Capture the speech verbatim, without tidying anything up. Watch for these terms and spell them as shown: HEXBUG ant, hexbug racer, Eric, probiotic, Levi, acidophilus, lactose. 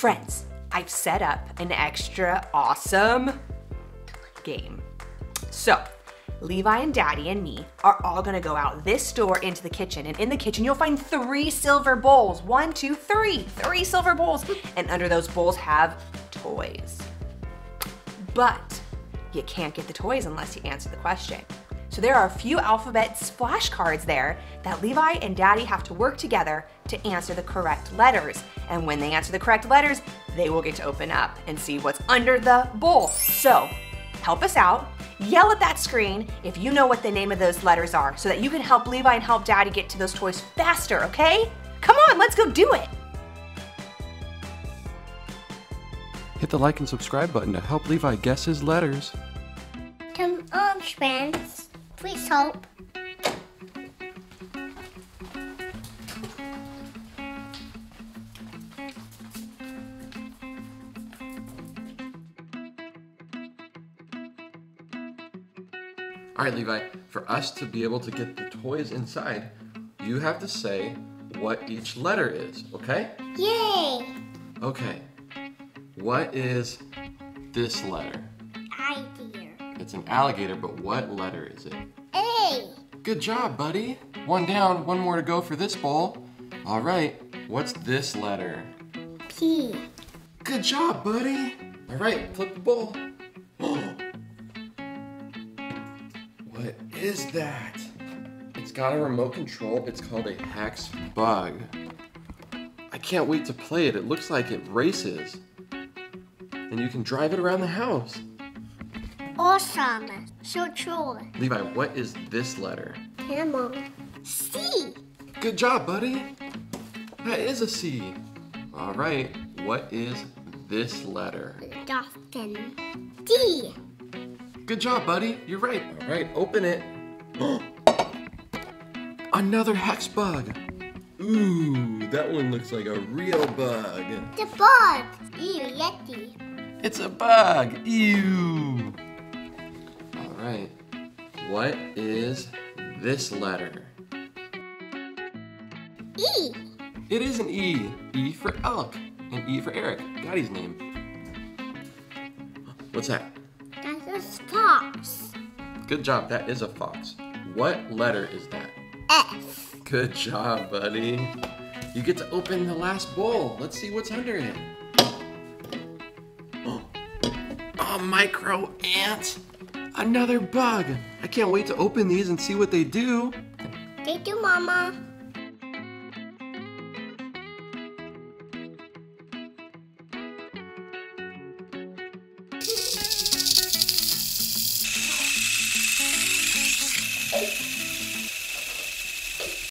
friends, I've set up an extra awesome game. So Levi and Daddy and me are all gonna go out this door into the kitchen, and in the kitchen you'll find three silver bowls. One, two, three, three silver bowls. And under those bowls have toys. But you can't get the toys unless you answer the question. So there are a few alphabet flashcards there that Levi and Daddy have to work together to answer the correct letters. And when they answer the correct letters, they will get to open up and see what's under the bowl. So help us out. Yell at that screen if you know what the name of those letters are so that you can help Levi and help Daddy get to those toys faster, okay? Come on, let's go do it. Hit the like and subscribe button to help Levi guess his letters. Come on, friends. Please help. All right, Levi, for us to be able to get the toys inside, you have to say what each letter is, okay? Yay! Okay, what is this letter? Alligator. It's an alligator, but what letter is it? A. Good job, buddy. One down, one more to go for this bowl. All right, what's this letter? P. Good job, buddy. All right, flip the bowl. What is that? It's got a remote control. It's called a HEXBUG. I can't wait to play it. It looks like it races. And you can drive it around the house. Awesome. So cool. Levi, what is this letter? Camel. C. Good job, buddy. That is a C. All right. What is this letter? Dolphin. D. Good job, buddy. You're right. All right, open it. Another hex bug. Ooh, that one looks like a real bug. The bug. Ew, yucky. It's a bug. Ew. All right. What is this letter? E. It is an E. E for elk and E for Eric. Daddy's name. What's that? Fox. Good job, that is a fox. What letter is that? F. Good job, buddy. You get to open the last bowl. Let's see what's under it. Oh, a micro ant. Another bug. I can't wait to open these and see what they do. They do, Mama.